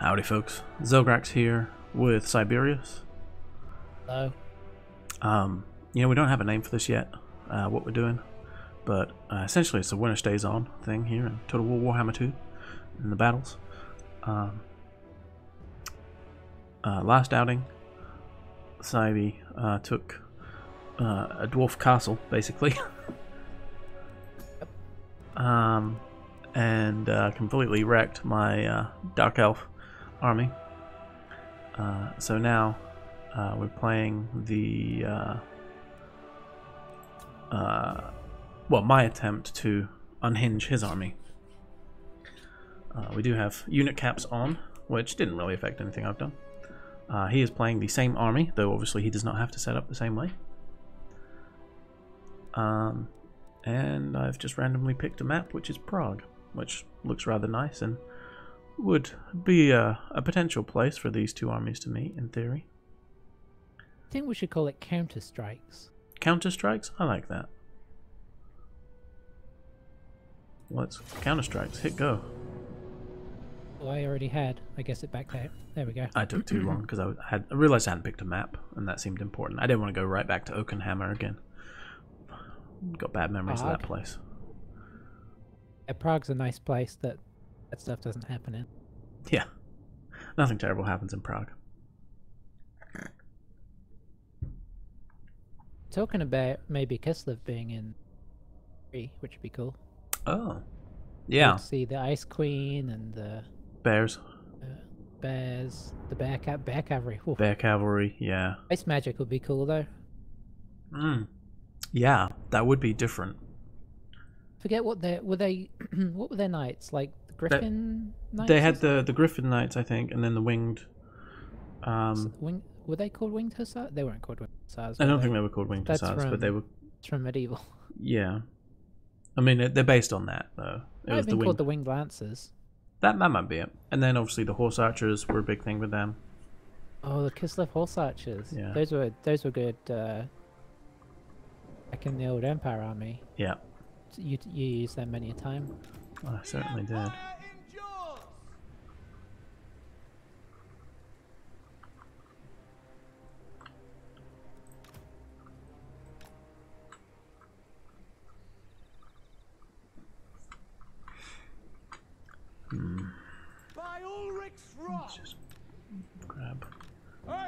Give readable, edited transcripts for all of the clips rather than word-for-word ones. Howdy folks, Zelgrax here with Siberius. Hello. You know, we don't have a name for this yet, what we're doing, but essentially it's a winter stays on thing here in Total War Warhammer 2 and the battles. Last outing, Saibi took a dwarf castle, basically. And completely wrecked my Dark Elf army. So now we're playing the well, my attempt to unhinge his army. We do have unit caps on, which didn't really affect anything I've done. He is playing the same army, though obviously he does not have to set up the same way. And I've just randomly picked a map, which is Prague, which looks rather nice and would be a potential place for these two armies to meet, in theory. I think we should call it Counterstrikes. Counterstrikes? I like that. What's Counterstrikes? Hit go. Well, I already had. I guess it backed out. There we go. I took too long because I realized I hadn't picked a map, and that seemed important. I didn't want to go right back to Oakenhammer again. Got bad memories of that place. Yeah, Prague's a nice place that stuff doesn't happen in. Yeah. Nothing terrible happens in Prague. Talking about maybe Kislev being in 3, which would be cool. Oh. Yeah. You'd see the Ice Queen and the... Bears. Bears. The bear cavalry. Ooh. Bear cavalry, yeah. Ice magic would be cool, though. Hmm. Yeah, that would be different. Forget what were they what were their knights? Like the Griffin knights? They had the Griffin knights, I think, and then the winged were they called winged hussars? They weren't called winged hussars. I don't think they were called winged hussars, but they were from medieval. Yeah. I mean, they're based on that though. It was called the winged lancers. That might be it. And then obviously the horse archers were a big thing with them. Oh, the Kislev horse archers. Yeah. Those were good back in the old Empire army. Yeah. You used them many a time. I certainly did. By Ulrich's rock. Just grab.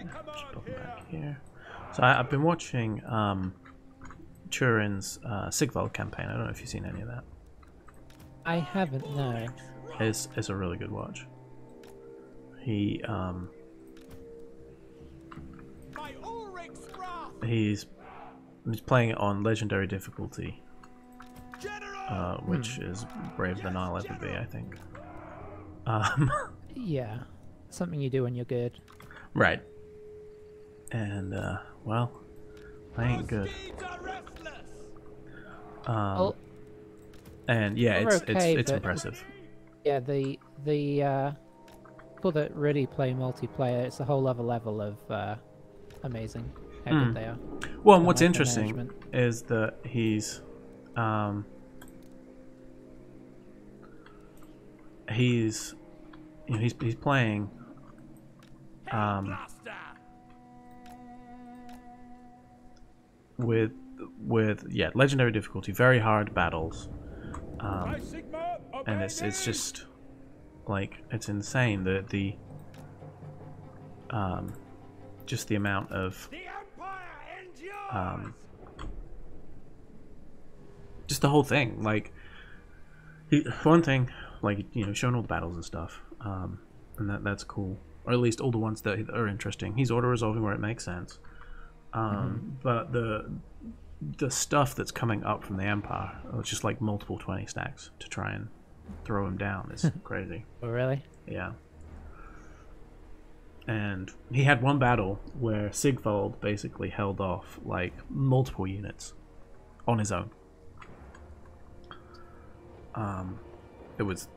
Just pop back here. So I've been watching Turin's Sigvald campaign. I don't know if you've seen any of that. I haven't, no. It's a really good watch. He he's playing it on legendary difficulty, which is braver than I'll ever be, I think. Yeah, something you do when you're good. Right. And well, I ain't good. And yeah, it's impressive. Yeah, the people that really play multiplayer, it's a whole other level of amazing how good they are. Well, and what's interesting is that he's you know, he's playing with yeah, legendary difficulty, very hard battles, and it's just like, it's insane the just the amount of just the whole thing. Like, one thing, like, you know, showing all the battles and stuff, and that's cool, or at least all the ones that are interesting. He's auto resolving where it makes sense. But the stuff that's coming up from the Empire, it's just like multiple 20 stacks to try and throw him down. It's crazy. Oh, really? Yeah. And he had one battle where Sigfold basically held off like multiple units on his own. It was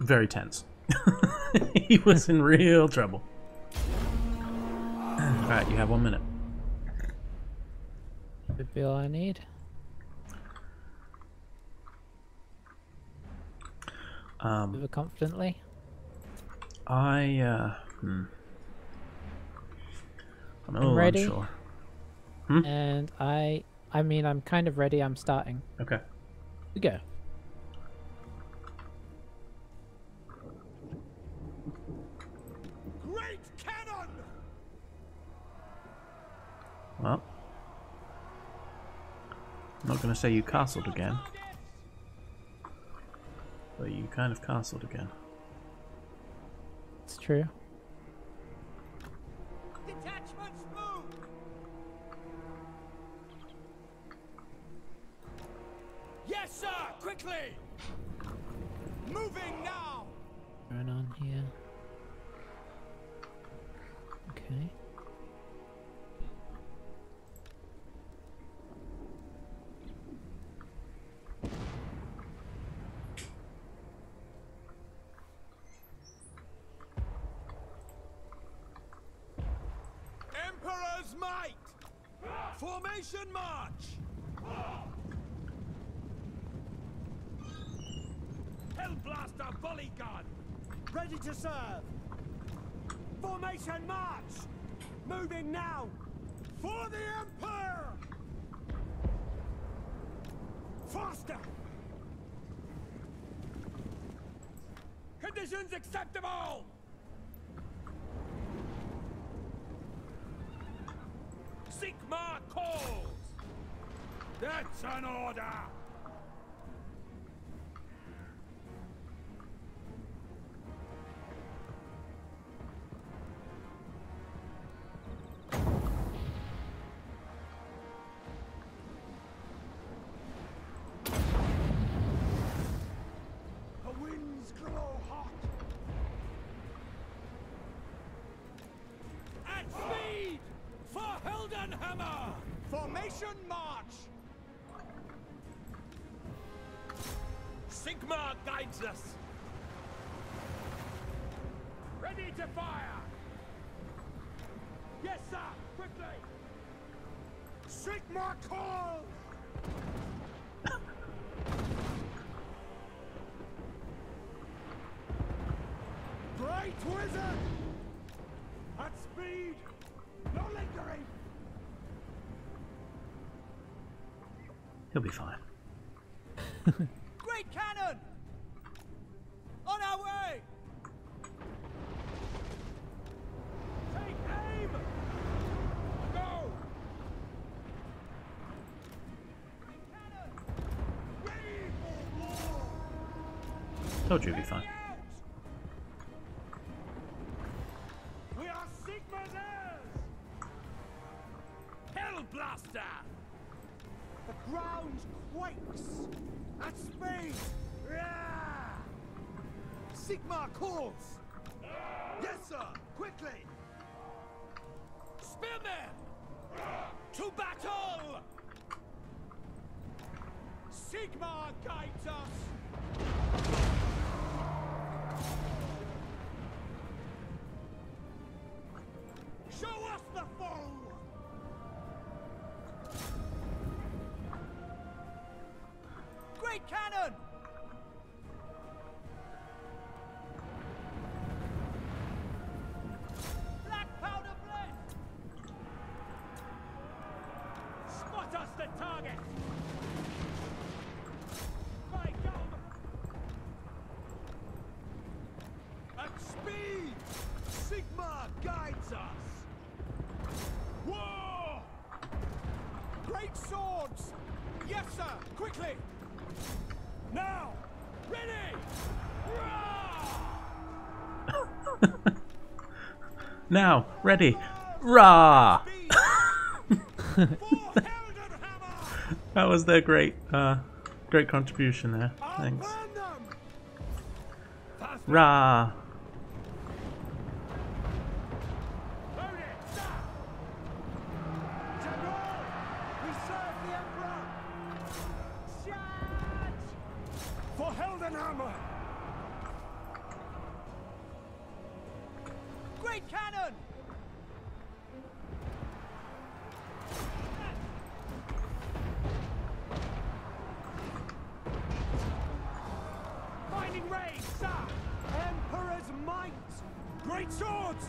very tense. He was in real trouble. Alright, you have 1 minute. Would be all I need. Overconfidently. I'm a little unsure. And I mean, I'm kind of ready. I'm starting. Okay. We go. Great cannon! Well, I'm not going to say you castled again, but you kind of castled again. It's true. Detachments move. Yes, sir. Quickly. Moving now. Turn on here. Okay. Formation march! Hellblaster volley gun! Ready to serve! Formation march! Moving now! For the Empire! Faster! Conditions acceptable! Sigmar calls! That's an order! The winds grow hot! At speed! For Heldenhammer! Formation march! Sigmar guides us! Ready to fire! Yes, sir! Quickly! Sigmar calls! Great wizard! At speed! No lingering. He'll be fine. Great cannon! On our way! Take aim! Go! Great cannon! Ready for war! Told you he'll be fine. We are Sigma's heirs! Hellblaster! The ground quakes! At speed! Yeah! Sigmar calls! Yes, sir! Quickly! Spearmen! To battle! Sigmar guides us! Show us the foe! Cannon! Black powder blend! Spot us the target! My God! At speed! Sigma guides us! War! Great swords! Yes, sir! Quickly! Now, ready! Now, ready! Rah! That was their great, great contribution there. Thanks. Rah! Emperor's might! great swords!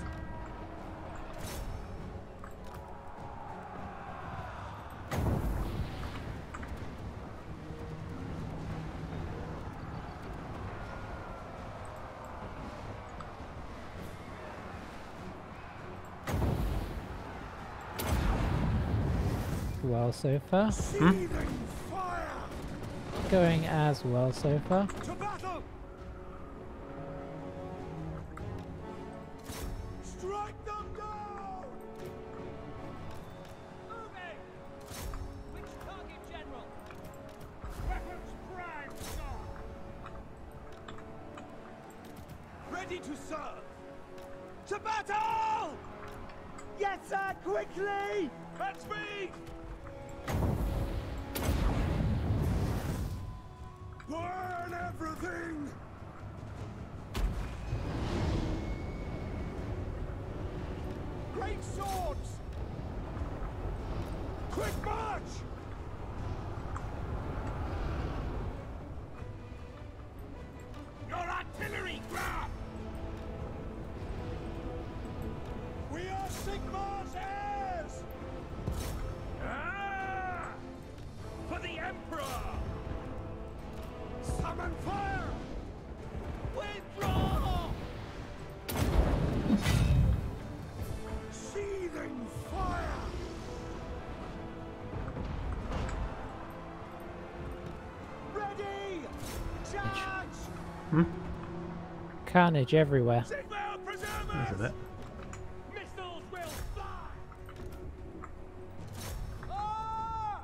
Well so far. Hmm? Going as well so far. Carnage everywhere. Sigmar, preserve us! Missiles will fly! Ah!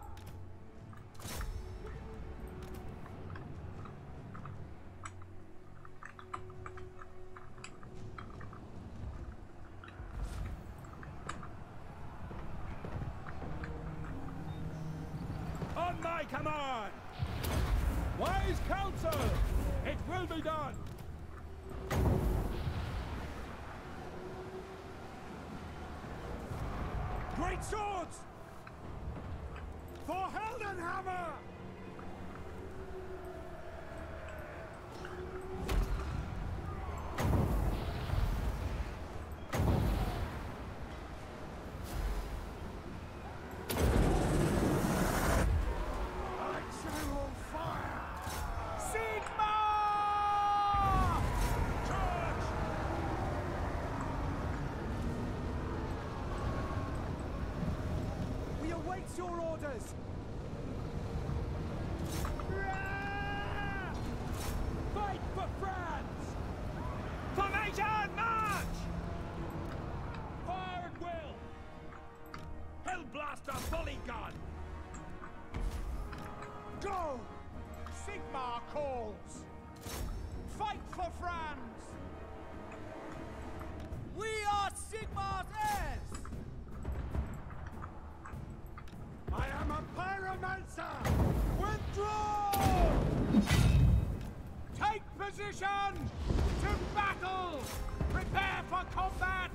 On my command! Wise counsel! It will be done! Great swords for Heldenhammer. Your orders! Fight for France! Formation, march! Fire at will! Hellblaster, volley gun! Go! Sigmar calls! Fight for France! We are Sigmar's heirs! I am a pyromancer! Withdraw! Take position! To battle! Prepare for combat!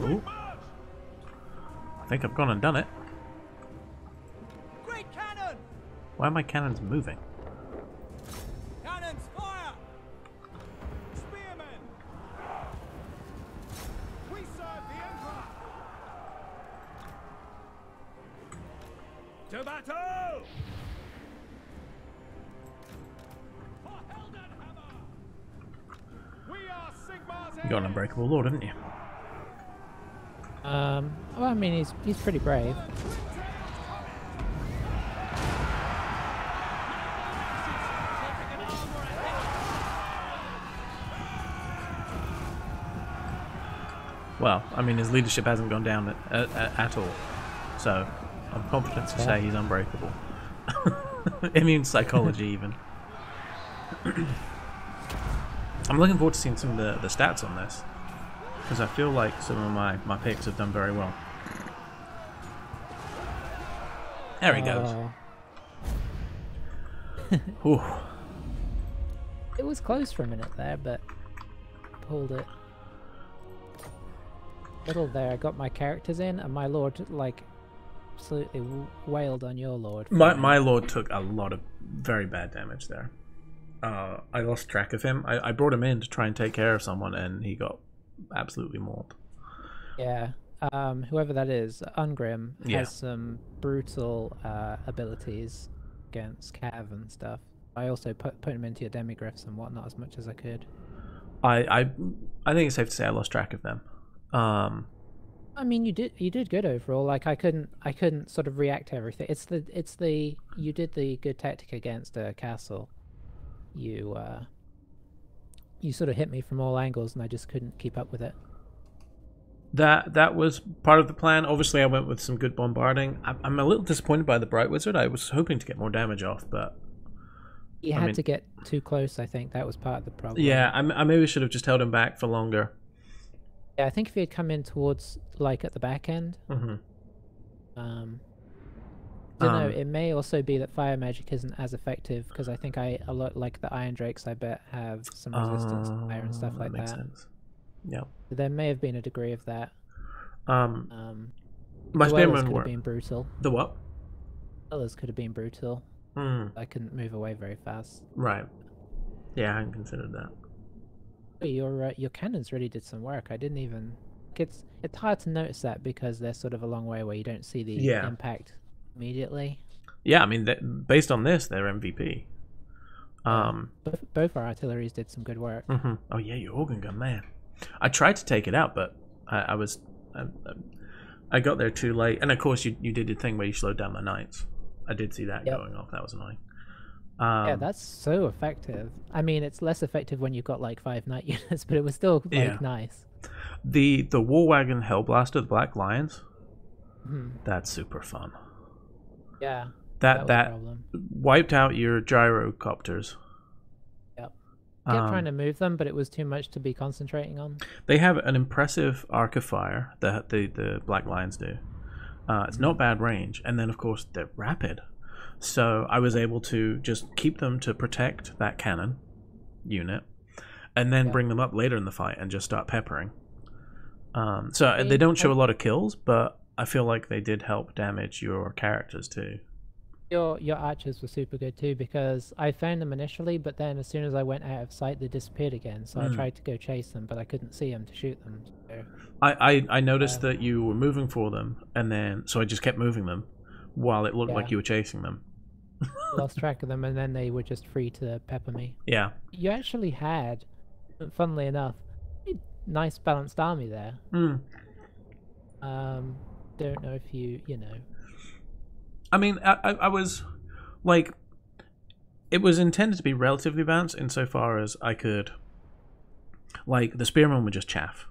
Ooh. I think I've gone and done it. Great cannon! Why are my cannons moving? Cannons fire! Spearmen! We serve the Emperor! To battle! For Heldenhammer! We are Sigmar's heirs! You got an unbreakable lord, didn't you? Well, I mean, he's pretty brave. Well, I mean, his leadership hasn't gone down at all, so. I'm confident to say he's unbreakable. Immune psychology, even. I'm looking forward to seeing some of the stats on this, because I feel like some of my picks have done very well. There he goes. Ooh. It was close for a minute there, but pulled it. Little there, I got my characters in, and my lord, like, absolutely wailed on your lord. My lord took a lot of very bad damage there. I lost track of him. I brought him in to try and take care of someone, and he got absolutely mauled. Yeah. Whoever that is, Ungrim, has some brutal abilities against Cav and stuff. I also put him into your demigryphs and whatnot as much as I could. I think it's safe to say I lost track of them. I mean, you did good overall. Like I couldn't sort of react to everything. It's the you did the good tactic against a castle. You sort of hit me from all angles, and I just couldn't keep up with it. That was part of the plan. Obviously, I went with some good bombarding. I'm a little disappointed by the Bright Wizard. I was hoping to get more damage off, but you had to get too close. I think that was part of the problem. Yeah, I maybe should have just held him back for longer. Yeah, I think if he had come in towards, like, at the back end, I don't know, it may also be that fire magic isn't as effective, because I think a lot, like the Iron Drakes, I bet, have some resistance to fire and stuff like that. Makes sense. Yeah. So there may have been a degree of that. My spearmen could have been brutal. The what? Others could have been brutal. I couldn't move away very fast. Right. Yeah, I hadn't considered that. Your cannons really did some work. I didn't even. It's hard to notice that because they're sort of a long way where you don't see the impact immediately. Yeah, I mean, based on this, they're MVP. Both our artilleries did some good work. Oh yeah, your organ gun, man. I tried to take it out, but I got there too late. And of course, you did the thing where you slowed down the knights. I did see that going off. That was annoying. Yeah, that's so effective. I mean, it's less effective when you've got like 5 knight units, but it was still like nice. The war wagon Hellblaster, the Black Lions, that's super fun. Yeah, that wiped out your gyrocopters. Yep, I kept trying to move them, but it was too much to be concentrating on. They have an impressive arc of fire that the Black Lions do. It's not bad range, and then of course they're rapid. So I was able to just keep them to protect that cannon unit, and then bring them up later in the fight and just start peppering. So they don't show a lot of kills, but I feel like they did help damage your characters too. Your archers were super good too, because I found them initially, but then as soon as I went out of sight, they disappeared again. So I tried to go chase them, but I couldn't see them to shoot them. So. I noticed that you were moving for them, and then so I just kept moving them while it looked like you were chasing them. Lost track of them, and then they were just free to pepper me. Yeah, you actually had, funnily enough, a nice balanced army there. Don't know if you know. I mean, I was like, it was intended to be relatively balanced insofar as I could. Like the spearmen were just chaff.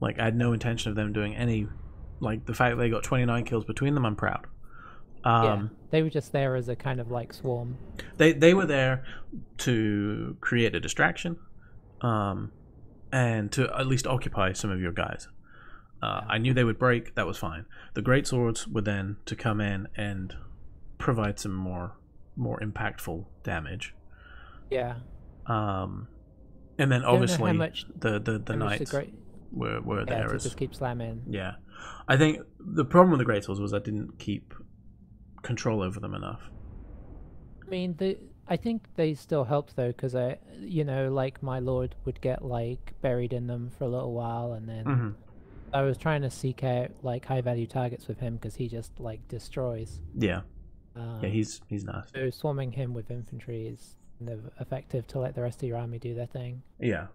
Like I had no intention of them doing any. Like the fact that they got 29 kills between them, I'm proud. They were just there as a kind of like swarm. They were there to create a distraction, and to at least occupy some of your guys. I knew they would break. That was fine. The greatswords were then to come in and provide some more impactful damage. Yeah. And then obviously the knights were there as just keep slamming. Yeah, I think the problem with the greatswords was I didn't keep control over them enough. I mean, I think they still helped though, because like my lord would get like buried in them for a little while, and then I was trying to seek out like high value targets with him because he just like destroys. Yeah, he's nasty. So swarming him with infantry is kind of effective to let the rest of your army do their thing. Yeah.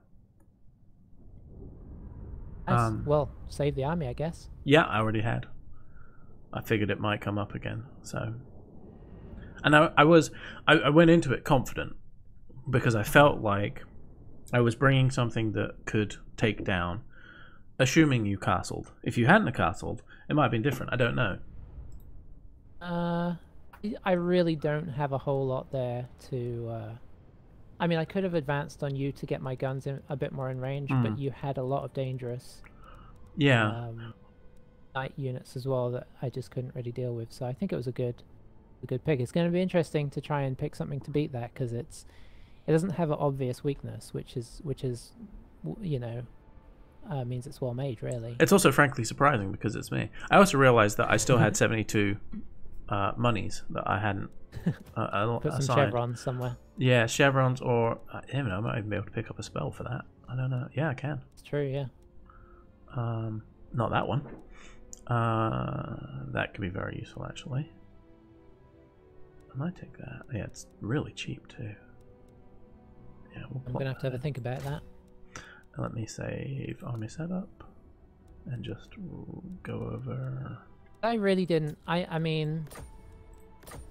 Well, save the army, I guess. Yeah, I already had. I figured it might come up again, so. And I went into it confident because I felt like I was bringing something that could take down, assuming you castled. If you hadn't castled, it might have been different. I don't know. I really don't have a whole lot there to. I mean, I could have advanced on you to get my guns in a bit more in range, but you had a lot of dangerous. Yeah. Night units as well that I just couldn't really deal with, so I think it was a good pick. It's going to be interesting to try and pick something to beat that, because it doesn't have an obvious weakness, which is means it's well made. Really, it's also frankly surprising because it's me. I also realized that I still had 72 monies that I hadn't put some chevrons somewhere. Yeah, chevrons, or I don't know, I might even be able to pick up a spell for that. I don't know. Yeah, I can. It's true. Yeah. Not that one. That could be very useful, actually. I might take that. Yeah, it's really cheap too. Yeah, we'll I'm gonna have to have a think about that. Let me save army setup and just go over. I really didn't. I mean,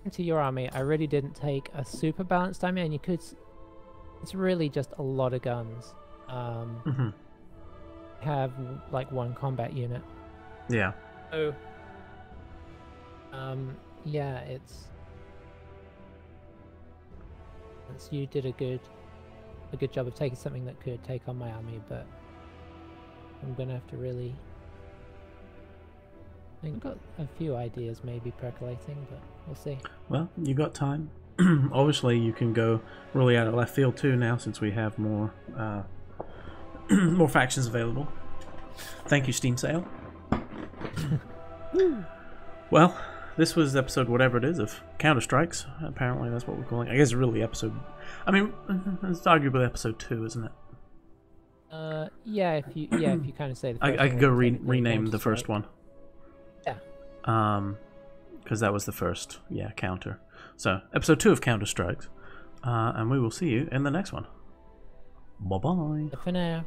into your army, I really didn't take a super balanced army, and you could. It's really just a lot of guns. Have like one combat unit. Yeah. So. Yeah, it's. You did a good job of taking something that could take on my army, but I'm gonna have to really. I've got a few ideas maybe percolating, but we'll see. Well, you got time. Obviously, you can go really out of left field too now, since we have more more factions available. Thank you, Steam Sale. Well, this was episode whatever it is of Counterstrikes. Apparently, that's what we're calling. I guess it's really episode. I mean, it's arguably episode 2, isn't it? Yeah. If you kind of say. I could go rename the first one. Yeah. Because that was the first. Yeah, counter. So episode 2 of Counterstrikes, and we will see you in the next one. Bye bye. For now.